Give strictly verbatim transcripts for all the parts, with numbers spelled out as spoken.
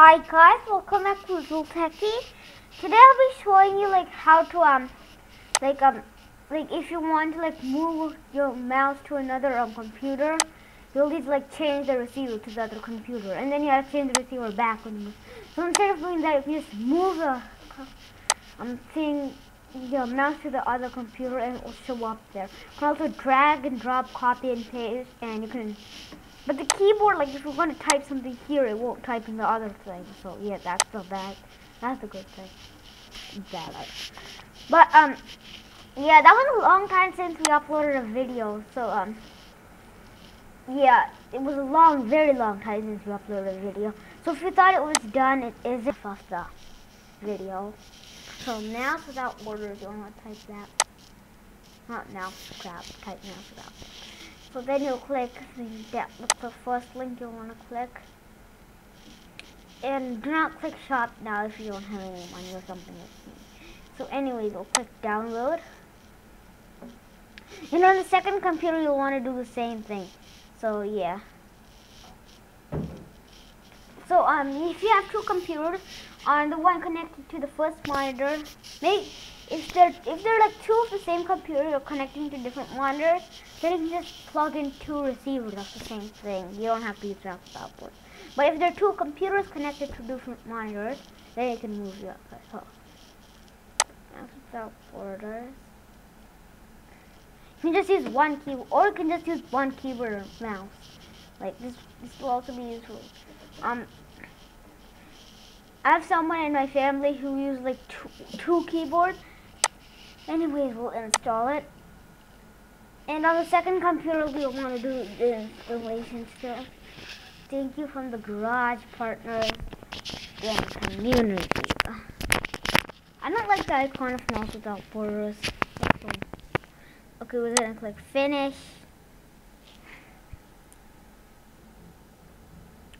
Hi guys, welcome back to Zool Techie. Today I'll be showing you like how to um like um like if you want to like move your mouse to another um, computer, you'll need to like change the receiver to the other computer, and then you have to change the receiver back. So instead of doing that, you just move the um thing your mouse to the other computer and it will show up there. You can also drag and drop, copy and paste, and you can. But the keyboard, like if you're going to type something here, it won't type in the other thing. So yeah, that's the bad. That's the good thing. Bad. But um, yeah, that was a long time since we uploaded a video. So um, yeah, it was a long, very long time since we uploaded a video. So if you thought it was done, it isn't of the video. So Mouse Without Borders, you want to type that? Not now, crap. Type Mouse Without. So then you'll click that with the first link you want to click. And do not click shop now if you don't have any money or something like that. So anyways, you'll click download. And on the second computer you'll want to do the same thing. So yeah. So um, if you have two computers, on the one connected to the first monitor, make If they're, if they're like two of the same computer or connecting to different monitors, then you can just plug in two receivers of the same thing. You don't have to use Mouse Without Borders. But if there are two computers connected to different monitors, then you can move your mouse. Mouse Without Borders. You can just use one keyboard, or you can just use one keyboard or mouse. Like this, this will also be useful. Um. I have someone in my family who uses like two, two keyboards. Anyways, we'll install it. And on the second computer, we'll want to do the installation stuff. Thank you from the garage, partners, and community. I don't like the icon of Mouse Without Borders. Okay, we're gonna click finish.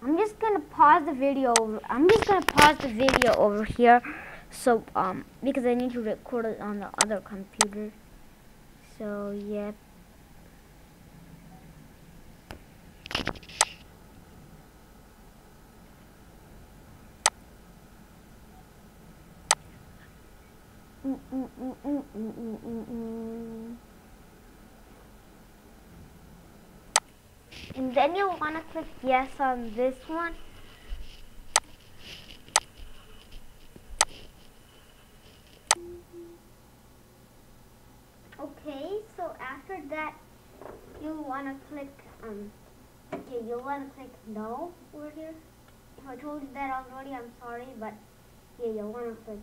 I'm just gonna pause the video. Over, I'm just gonna pause the video over here, so um, because I need to record it on the other computer. So yeah. Mm -mm -mm -mm -mm -mm -mm -mm. And then you'll want to click yes on this one. Okay, so after that, you'll want to click, um, okay, you'll want to click no over here. If I told you that already, I'm sorry, but yeah, you'll want to click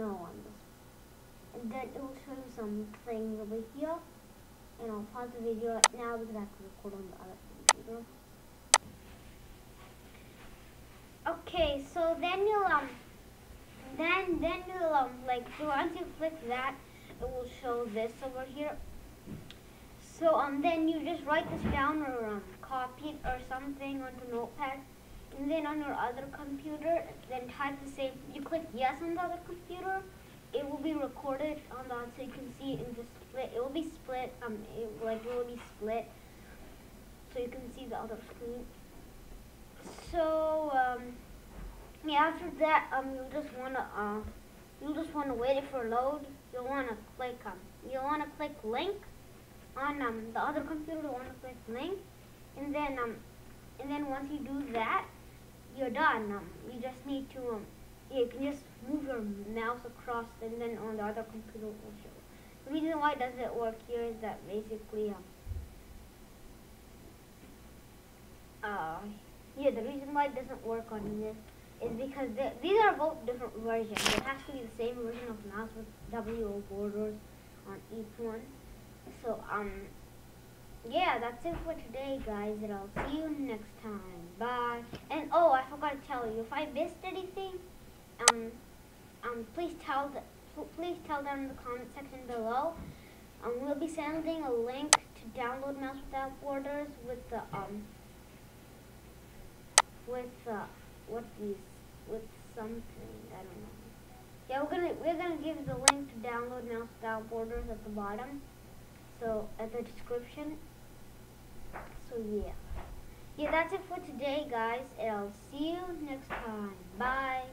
no on this one. And then it will show you some things over here. And I'll pause the video now because I have to record on the other computer. Okay, so then you'll um, then then you'll um, like so once you click that, it will show this over here. So um, then you just write this down or um, copy it or something onto Notepad, and then on your other computer, then type the same. You click yes on the other computer. It will be recorded on that, so you can see it in the split. It will be split. Um, it like it will be split, so you can see the other screen. So um, yeah. After that, um, you just wanna uh, you just wanna wait for load. You'll wanna click um, you'll wanna click link on um the other computer. You'll wanna click link, and then um, and then once you do that, you're done. Um, you just need to um. You can just move your mouse across, and then on the other computer it will show. The reason why it doesn't work here is that basically, um, uh, yeah, the reason why it doesn't work on this is because they, these are both different versions. It has to be the same version of Mouse Without Borders on each one. So, um, yeah, that's it for today, guys, and I'll see you next time. Bye. And oh, I forgot to tell you, if I missed anything, Um, um, please tell the, please tell them in the comment section below. Um, we'll be sending a link to download Mouse Without Borders with the um, with uh, what these with something I don't know. Yeah, we're gonna we're gonna give the link to download Mouse Without Borders at the bottom, so at the description. So yeah, yeah, that's it for today, guys, and I'll see you next. next time. Bye.